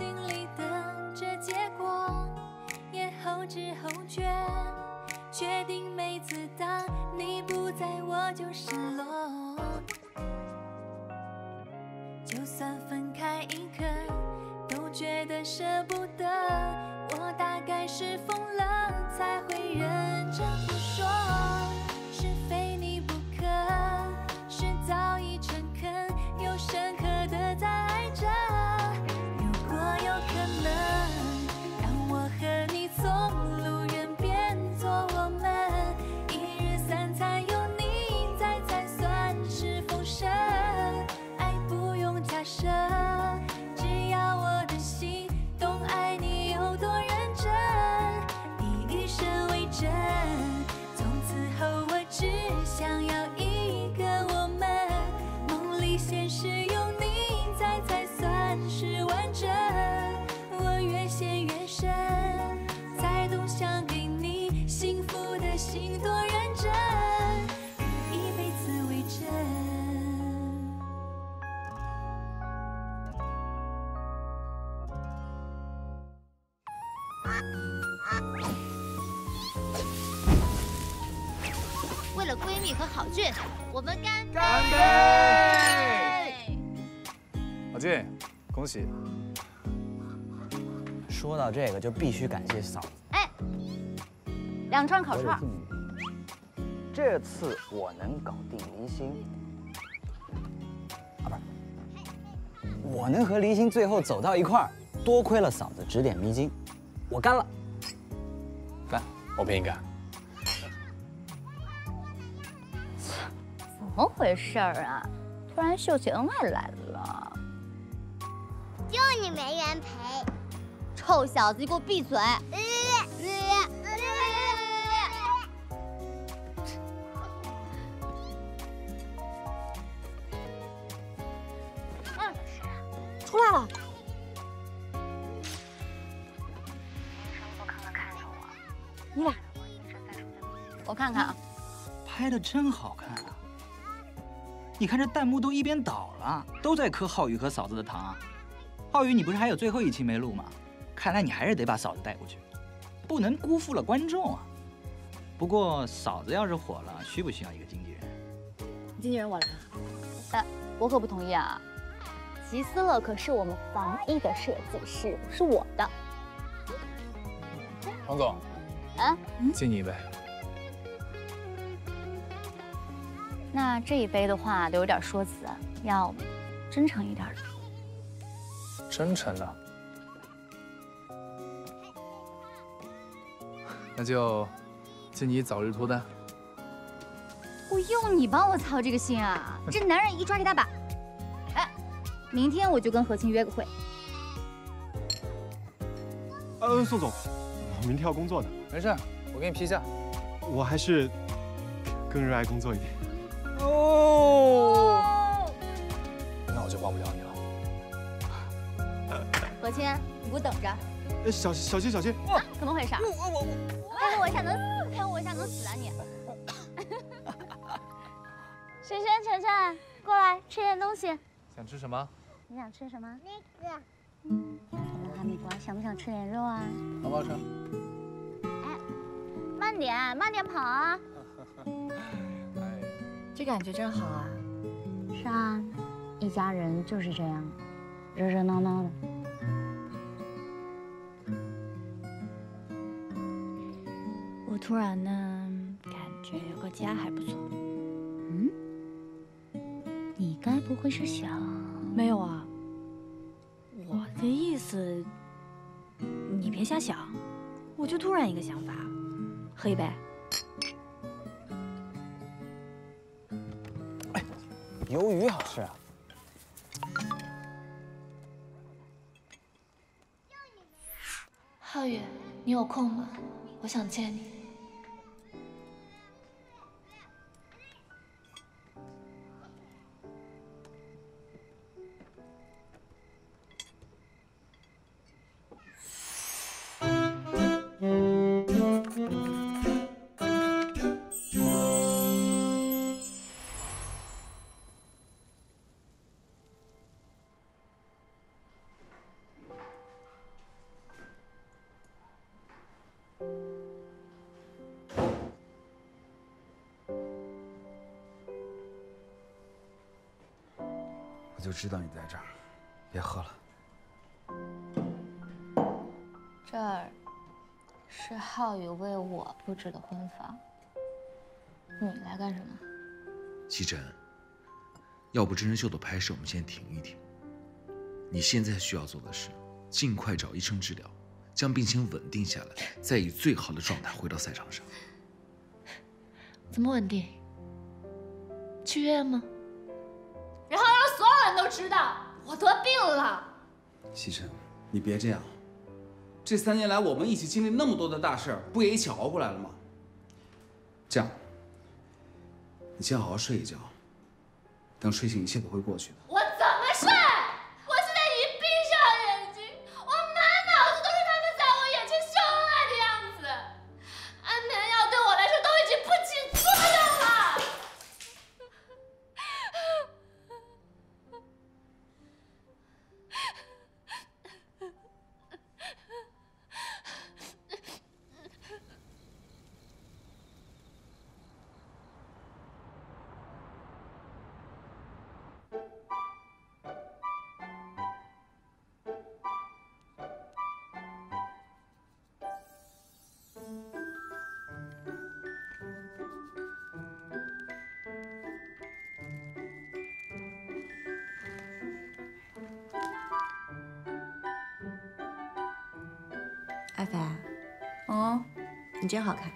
心里等着结果，也后知后觉，确定每次当你不在我就失落。就算分开一刻，都觉得舍不得。我大概是疯了，才会认真不说，是非你不可，是早已诚恳又深刻的在爱着。 为了闺蜜和郝俊，我们干杯！郝俊，恭喜！说到这个，就必须感谢嫂子。哎，两串烤串。这次我能搞定黎星，啊不是，我能和黎星最后走到一块儿，多亏了嫂子指点迷津，我干了。来，我陪你干。 怎么回事儿啊？突然秀起恩爱来了，就你没人陪。臭小子，你给我闭嘴！出来了。你俩，我看看啊，拍的真好看啊。 你看这弹幕都一边倒了，都在磕浩宇和嫂子的糖啊！浩宇，你不是还有最后一期没录吗？看来你还是得把嫂子带过去，不能辜负了观众啊！不过嫂子要是火了，需不需要一个经纪人？经纪人我来。哎，我可不同意啊！吉斯乐可是我们防疫的设计师，是我的。王总，啊，敬你一杯。 那这一杯的话，得有点说辞，要真诚一点的。真诚的，那就敬你早日脱单。不用你帮我操这个心啊！这男人一抓一大把。哎，明天我就跟何清约个会。宋总，我明天要工作的。没事，我给你批下。我还是更热爱工作一点。 哦， 那我就帮不了你了。何谦，你给我等着！小心！啊，怎么回事？我拍我一下能死，拍我一下能死啊你！深深、晨晨，过来吃点东西。想吃什么？你想吃什么？那个。哈密瓜，想不想吃点肉啊？好不好吃？哎，慢点，慢点跑啊！这感觉真好啊！是啊，一家人就是这样，热热闹闹的。我突然呢，感觉有个家还不错。嗯？你该不会是想……没有啊，我的意思，你别瞎想，我就突然一个想法，喝一杯。 鱿鱼好吃啊！浩宇，你有空吗？我想见你。我就知道你在这儿，别喝了。这儿是浩宇为我布置的婚房，你来干什么？祁晨，要不真人秀的拍摄我们先停一停。你现在需要做的是尽快找医生治疗，将病情稳定下来，再以最好的状态回到赛场上。怎么稳定？去医院吗？ 然后让所有人都知道我得病了。西晨，你别这样。这3年来，我们一起经历那么多的大事，不也一起熬过来了吗？这样，你先好好睡一觉，等睡醒一切都会过去的。我怎么睡？我现在一闭上眼睛，我满脑子都是他们在我眼前秀恩爱的样子。安眠药对我来说都已经不起作用了。 爱妃，哦，你真好看。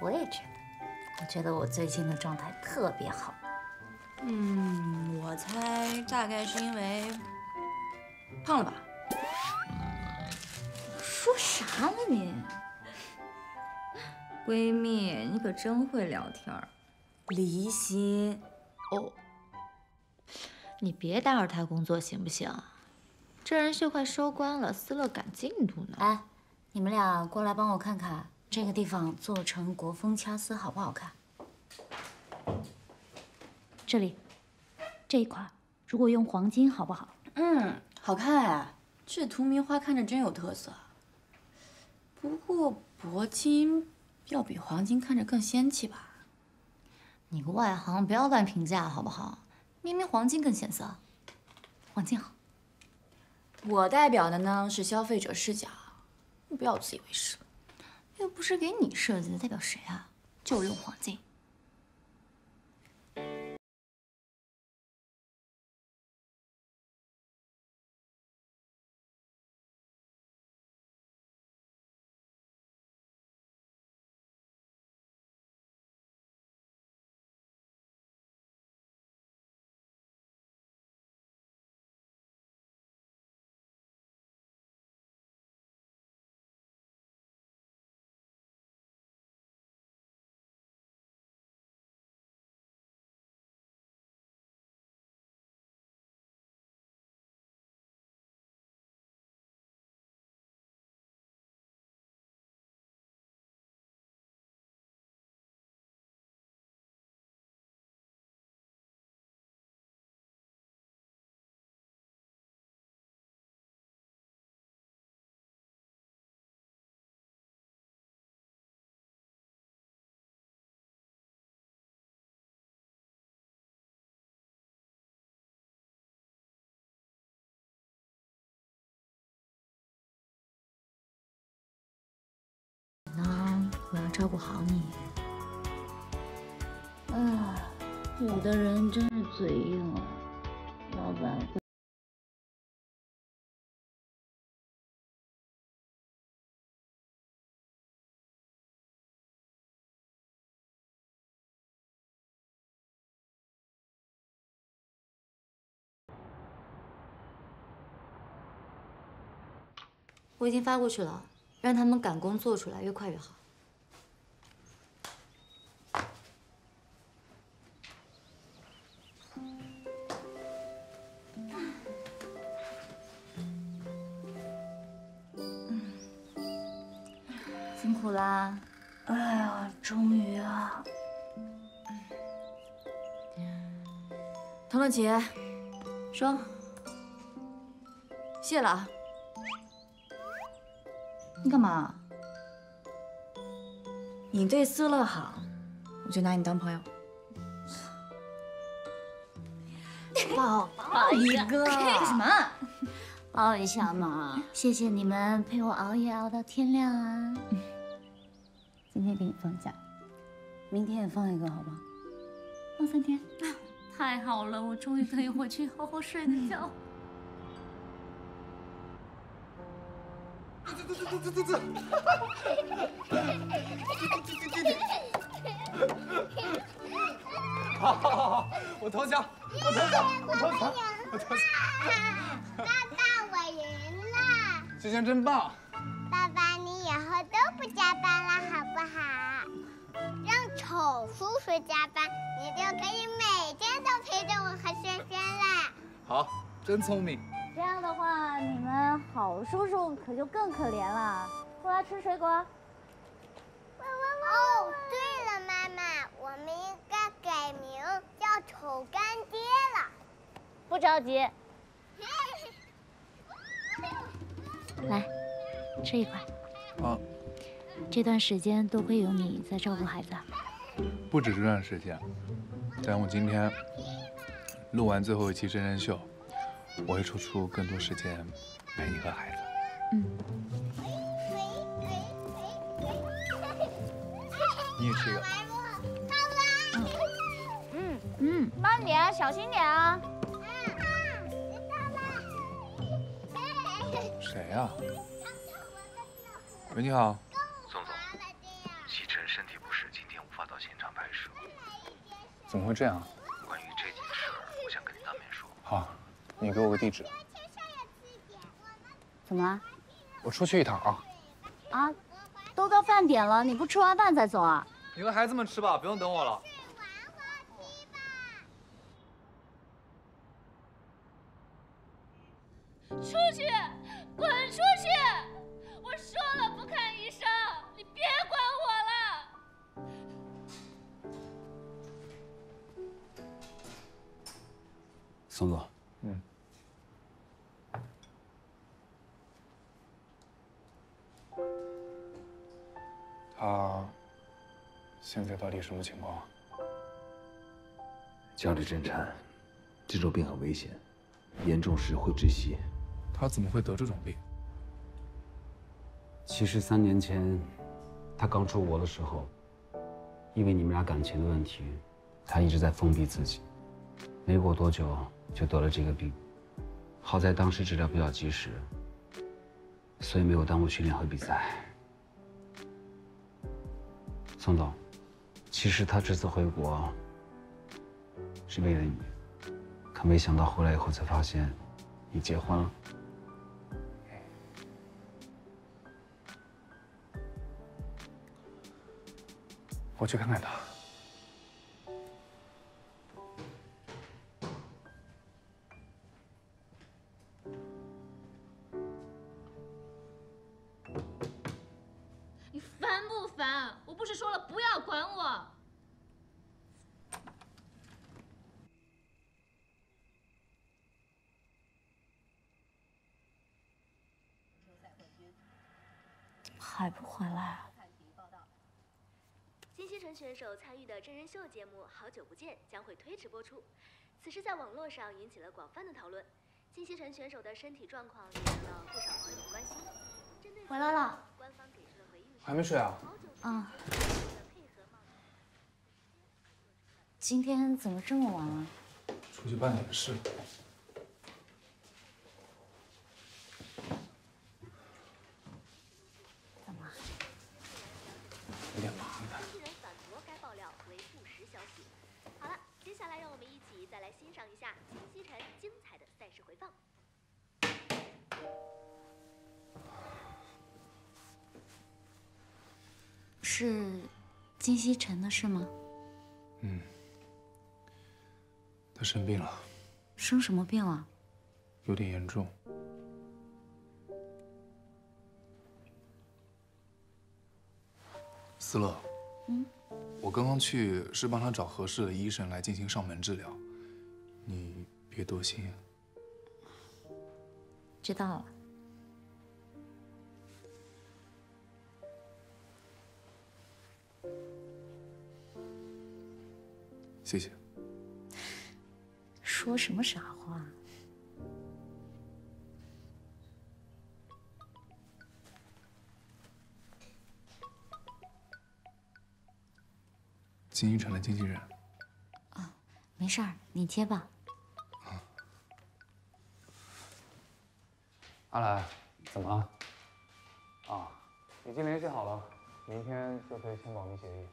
我也觉得，我觉得我最近的状态特别好。嗯，我猜大概是因为胖了吧？说啥呢你？闺蜜，你可真会聊天儿。离心。哦，你别打扰她工作行不行？ 真人秀快收官了，思乐赶进度呢。哎，你们俩过来帮我看看这个地方做成国风掐丝好不好看？这里，这一块，如果用黄金好不好？嗯，好看哎，这荼蘼花看着真有特色。不过铂金要比黄金看着更仙气吧？你个外行不要乱评价好不好？明明黄金更显色，黄金好。 我代表的呢是消费者视角，你不要自以为是，又不是给你设计的，代表谁啊？就用黄金。我要照顾好你。啊，有的人真是嘴硬啊，老板。我已经发过去了，让他们赶工做出来，越快越好。 辛苦啦！哎呀，终于啊！童乐琪，说，谢了啊！你干嘛？你对思乐好，我就拿你当朋友。抱一个，干什么？抱一下嘛！谢谢你们陪我熬夜熬到天亮啊！今天给你放假，明天也放一个，好吗？放3天。太好了，我终于可以回去好好睡个觉。走！好，我投降，我投降，我投降，我投降！爸爸，我赢了！萱萱真棒！爸爸，你以后都不加班了，好不好？让丑叔叔加班，你就可以每天都陪着我和萱萱了。好，真聪明。这样的话，你们好叔叔可就更可怜了。过来吃水果。 哦，对了，妈妈，我们应该改名叫丑干爹了。不着急，来，吃一块。啊，这段时间多亏有你在照顾孩子。不止这段时间，但我今天录完最后一期真人秀，我会抽出更多时间陪你和孩子。嗯。 你也吃一个。嗯嗯，慢点，小心点啊！谁呀？喂，你好。宋总，西城身体不适，今天无法到现场拍摄。怎么会这样？关于这件事，我想跟你当面说。好，你给我个地址。怎么了？我出去一趟啊。啊。 都到饭点了，你不吃完饭再走啊？你和孩子们吃吧，不用等我了。出去，滚出去！我说了不看医生，你别管我了。宋总，嗯。 他现在到底什么情况？焦虑震颤，这种病很危险，严重时会窒息。他怎么会得这种病？其实3年前，他刚出国的时候，因为你们俩感情的问题，他一直在封闭自己，没过多久就得了这个病。好在当时治疗比较及时，所以没有耽误训练和比赛。 宋总，其实他这次回国是为了你，可没想到回来以后才发现你结婚了。我去看看他。 还不回来啊！金希晨选手参与的真人秀节目《好久不见》将会推迟播出，此事在网络上引起了广泛的讨论。金希晨选手的身体状况也得到不少网友关心。回来了。还没睡啊？啊。今天怎么这么晚了？出去办点事。 是金希晨的事吗？嗯，他生病了。生什么病了？有点严重。思乐，嗯，我刚刚去是帮他找合适的医生来进行上门治疗，你别多心。知道了。 谢谢。说什么傻话？金鱼厂的经纪人。哦，没事儿，你接吧。啊。阿兰，怎么了？啊，已经联系好了，明天就可以签保密协议。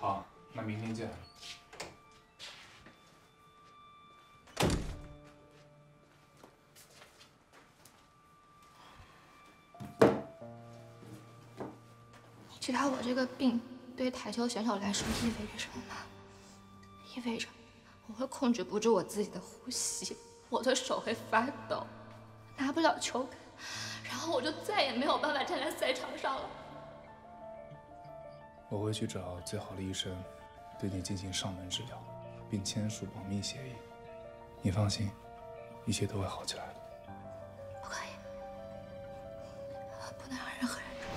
好，那明天见。你知道我这个病对台球选手来说意味着什么吗？意味着我会控制不住我自己的呼吸，我的手会发抖，拿不了球杆，然后我就再也没有办法站在赛场上了。 我会去找最好的医生，对你进行上门治疗，并签署保密协议。你放心，一切都会好起来的。不可以，不能让任何人知道。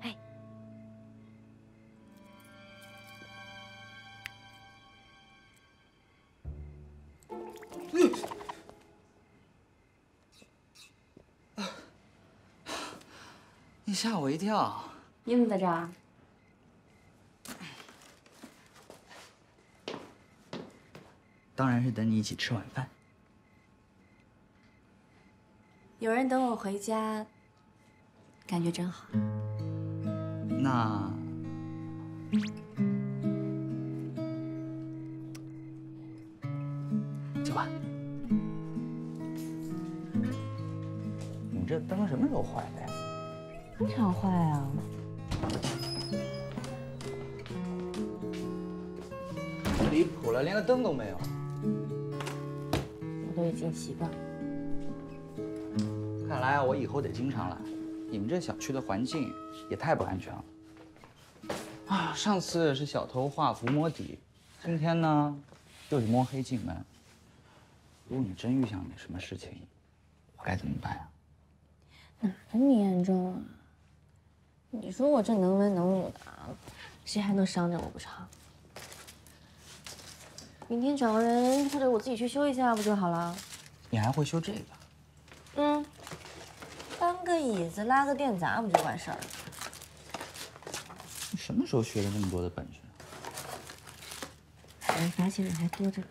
哎，嗯。 你吓我一跳！你怎么在这儿？当然是等你一起吃晚饭。有人等我回家，感觉真好。那走吧。你这灯什么时候坏的呀？ 经常坏啊！离谱了，连个灯都没有。我都已经习惯了。看来啊，我以后得经常来。你们这小区的环境也太不安全了。啊，上次是小偷画符摸底，今天呢，又是摸黑进门。如果你真遇上点什么事情，我该怎么办呀？ 哪个你严重啊？你说我这能文能武的，谁还能伤着我不成？明天找个人或者我自己去修一下不就好了？你还会修这个？嗯，搬个椅子拉个电闸不就完事儿了？你什么时候学了那么多的本事？我发现人还多着呢。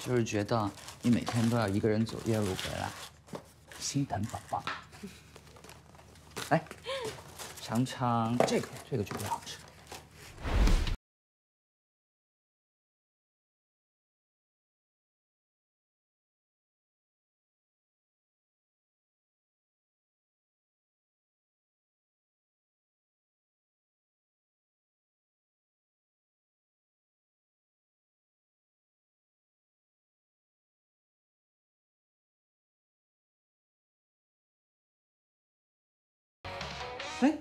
就是觉得。 你每天都要一个人走夜路回来，心疼宝宝。来，尝尝这个，这个绝对好吃。哎，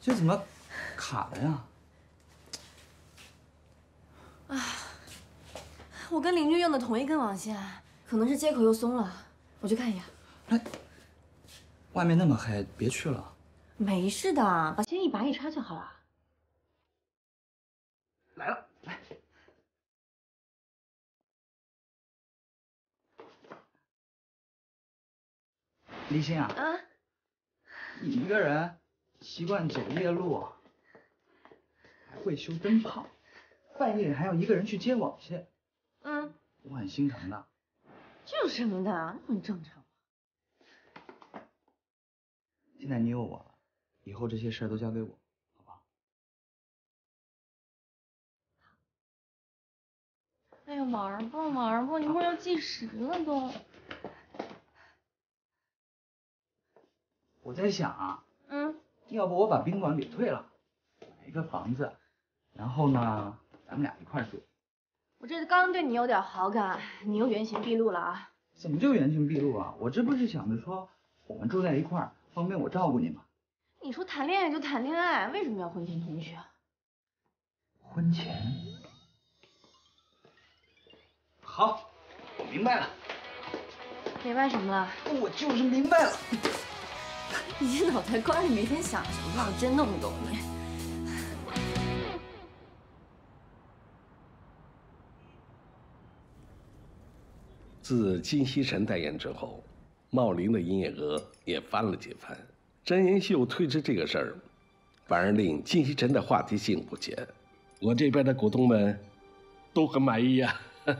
这怎么卡了呀？啊，我跟邻居用的同一根网线，可能是接口又松了，我去看一眼。哎，外面那么黑，别去了。没事的，把线一拔一插就好了。来了，来。立新啊，啊，你一个人？ 习惯走夜路，还会修灯泡，半夜还要一个人去接网线，嗯，我很心疼的。这有什么的，很正常。现在你有我了，以后这些事儿都交给我，好不好？哎呀，玩吧玩吧，你不是要计时了都。我在想啊，要不我把宾馆给退了，买一个房子，然后呢，咱们俩一块住。我这刚对你有点好感，你又原形毕露了啊！怎么就原形毕露啊？我这不是想着说，我们住在一块儿，方便我照顾你吗？你说谈恋爱就谈恋爱，为什么要婚前同居啊？婚前？好，我明白了。明白什么了？我就是明白了。你这脑袋瓜里每天想什么？我真弄不懂你。 自金希晨代言之后，茂林的营业额也翻了几番。真人秀推迟这个事儿，反而令金希晨的话题性不减。我这边的股东们都很满意呀、啊，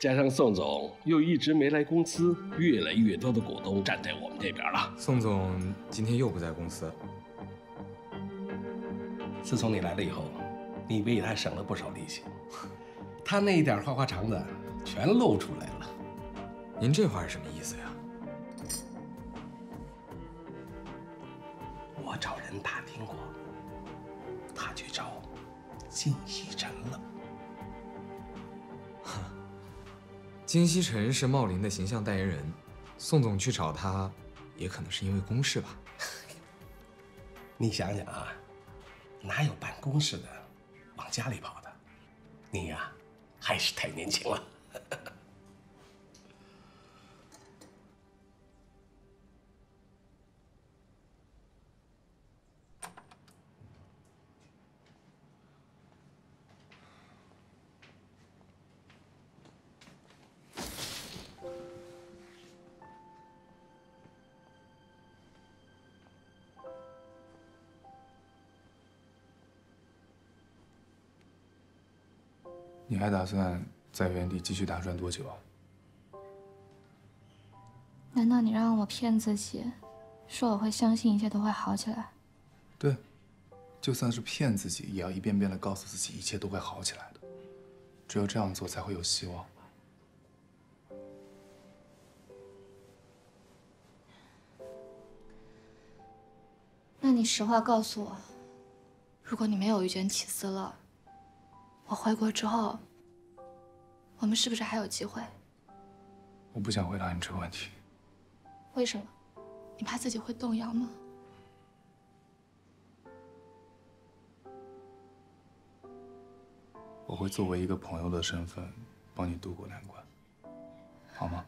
加上宋总又一直没来公司，越来越多的股东站在我们这边了。宋总今天又不在公司。自从你来了以后，你为他省了不少利息，他那一点花花肠子。 全露出来了，您这话是什么意思呀？我找人打听过，他去找金希晨了。哼，金希晨是茂林的形象代言人，宋总去找他，也可能是因为公事吧。你想想啊，哪有办公事的往家里跑的？你呀，还是太年轻了。 你还打算？ 在原地继续打转多久啊？难道你让我骗自己，说我会相信一切都会好起来？对，就算是骗自己，也要一遍遍的告诉自己一切都会好起来的。只有这样做才会有希望。那你实话告诉我，如果你没有遇见启思乐，我回国之后。 我们是不是还有机会？我不想回答你这个问题。为什么？你怕自己会动摇吗？我会作为一个朋友的身份，帮你渡过难关，好吗？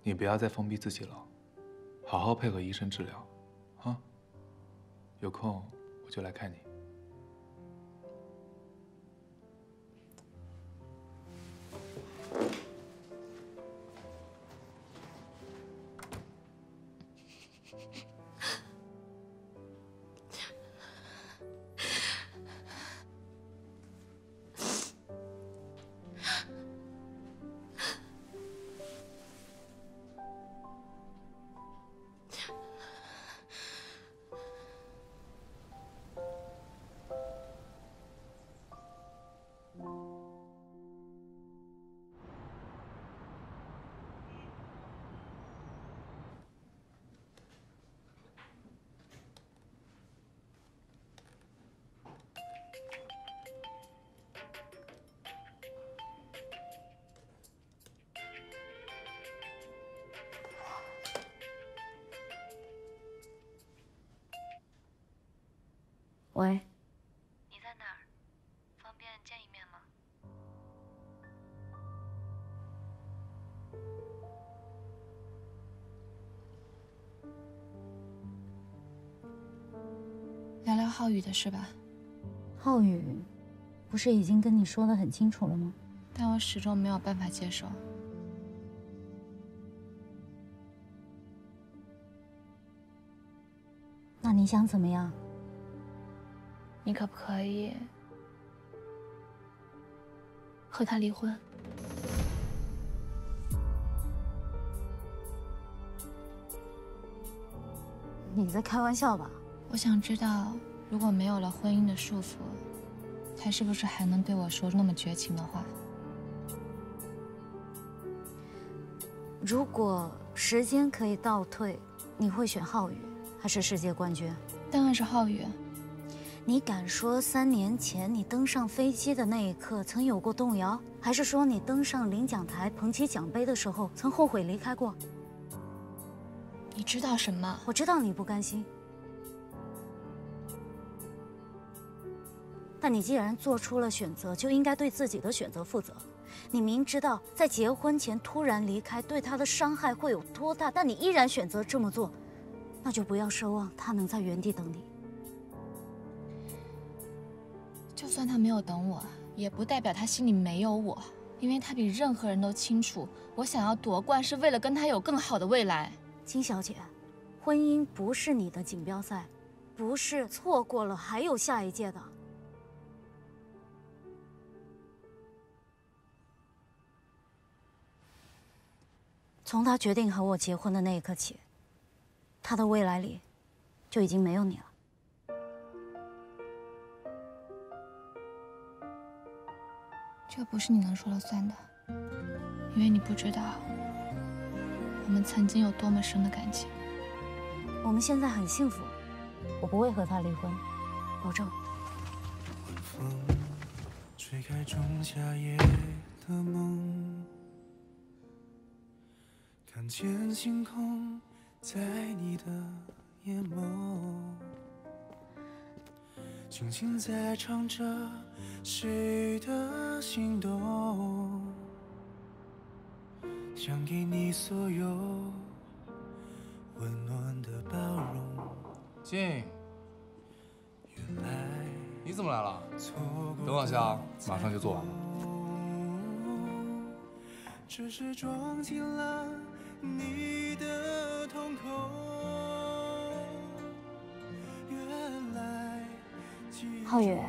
你不要再封闭自己了，好好配合医生治疗，啊！有空我就来看你。喂，你在哪儿？方便见一面吗？聊聊浩宇的事吧。浩宇，不是已经跟你说得很清楚了吗？但我始终没有办法接受。那你想怎么样？ 你可不可以和他离婚？你在开玩笑吧？我想知道，如果没有了婚姻的束缚，他是不是还能对我说那么绝情的话？如果时间可以倒退，你会选浩宇还是世界冠军？当然是浩宇。你敢说3年前你登上飞机的那一刻曾有过动摇，还是说你登上领奖台捧起奖杯的时候曾后悔离开过？ 你知道什么？我知道你不甘心，但你既然做出了选择，就应该对自己的选择负责。你明知道在结婚前突然离开对他的伤害会有多大，但你依然选择这么做，那就不要奢望他能在原地等你。就算他没有等我，也不代表他心里没有我，因为他比任何人都清楚，我想要夺冠是为了跟他有更好的未来。 金小姐，婚姻不是你的锦标赛，不是错过了还有下一届的。从他决定和我结婚的那一刻起，他的未来里就已经没有你了。 这不是你能说了算的，因为你不知道。 我们曾经有多么深的感情，我们现在很幸福，我不会和他离婚，保证。想给你所有温暖的包容。静，你怎么来了？等我一下，马上就做完了。只是装进了你的瞳孔，原来浩宇，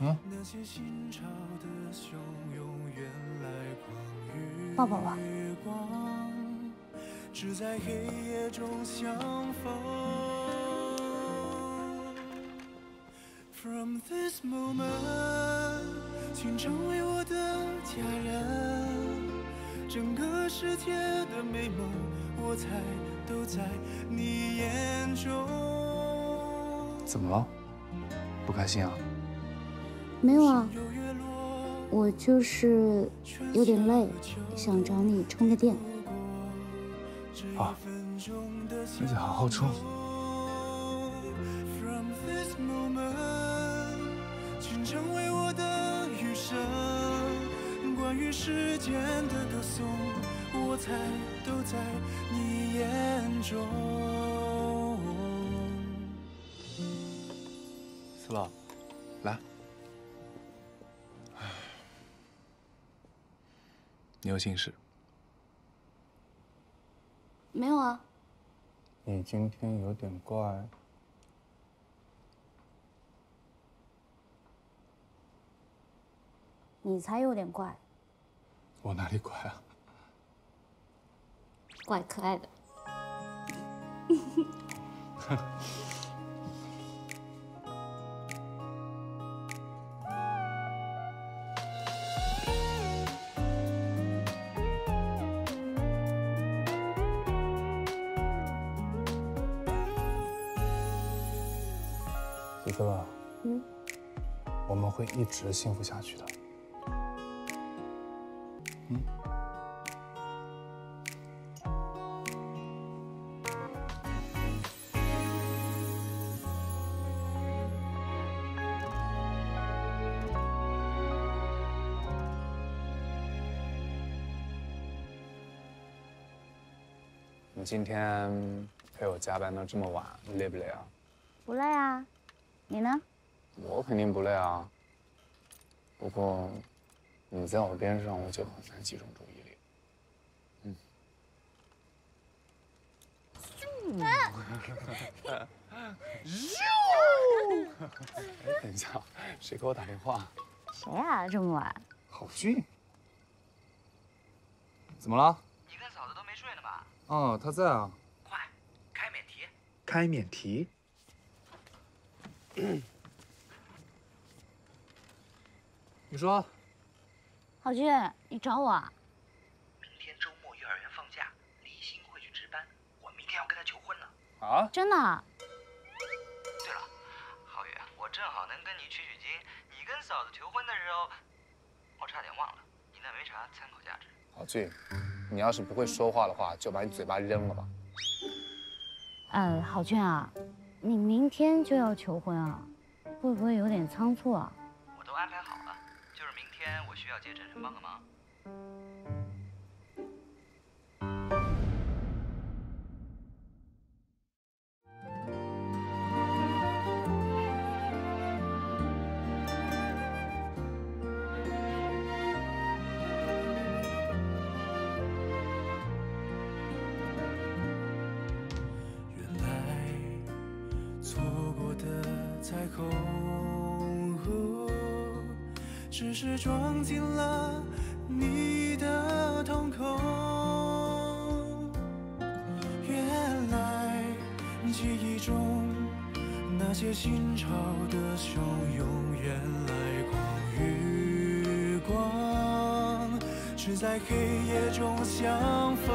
那些心潮的汹涌，原来狂雨。抱抱吧。 只在黑夜中相逢。From this moment， 请成为我的家人，整个世界的美梦，我猜都在你眼中。怎么了？不开心啊？没有啊，我就是有点累，想找你充个电。 好，那就好好冲。思乐，来，你有心事？ 没有啊，你今天有点怪。你才有点怪。我哪里怪啊？怪可爱的。思乐，我们会一直幸福下去的。你今天陪我加班到这么晚，累不累啊？不累啊。 你呢？我肯定不累啊。不过，你在我边上，我就很难集中注意力。等一下，谁给我打电话？谁啊？这么晚？郝俊。怎么了？你跟嫂子都没睡呢吧？哦，他在啊。快，开免提。开免题。你说，郝俊，你找我啊？明天周末幼儿园放假，李欣会去值班，我明天要跟她求婚呢。啊？真的？对了，郝宇，我正好能跟你取取经。你跟嫂子求婚的时候，我差点忘了，你那没啥参考价值。郝俊，你要是不会说话的话，就把你嘴巴扔了吧。 郝俊啊，你明天就要求婚啊，会不会有点仓促啊？我都安排好了，就是明天我需要接晨晨帮个忙。只是装进了你的瞳孔。原来记忆中那些心潮的汹涌，原来光与光只在黑夜中相逢。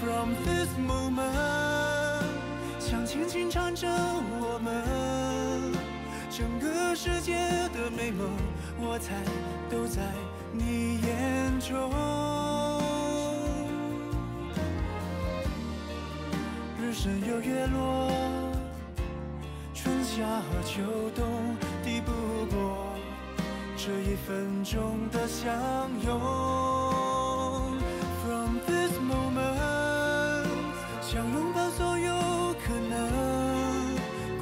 From this moment， 想轻轻唱着我们。 整个世界的美梦，我猜都在你眼中。日升又月落，春夏秋冬抵不过这一分钟的相拥。From this moment， 想拥抱所有可能，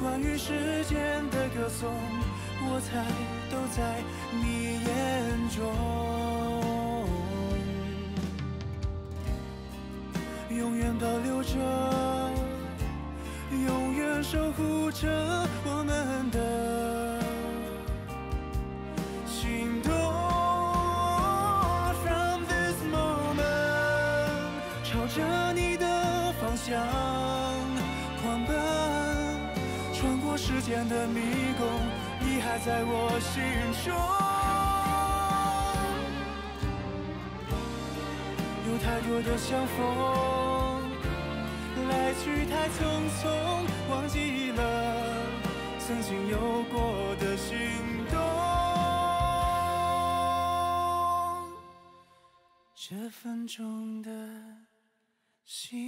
关于时间。 歌颂，我猜都在你眼中，永远保留着，永远守护着我们的心动。From this moment， 朝着你的方向。 时间的迷宫，你还在我心中。有太多的相逢，来去太匆匆，忘记了曾经有过的心动。这分钟的心。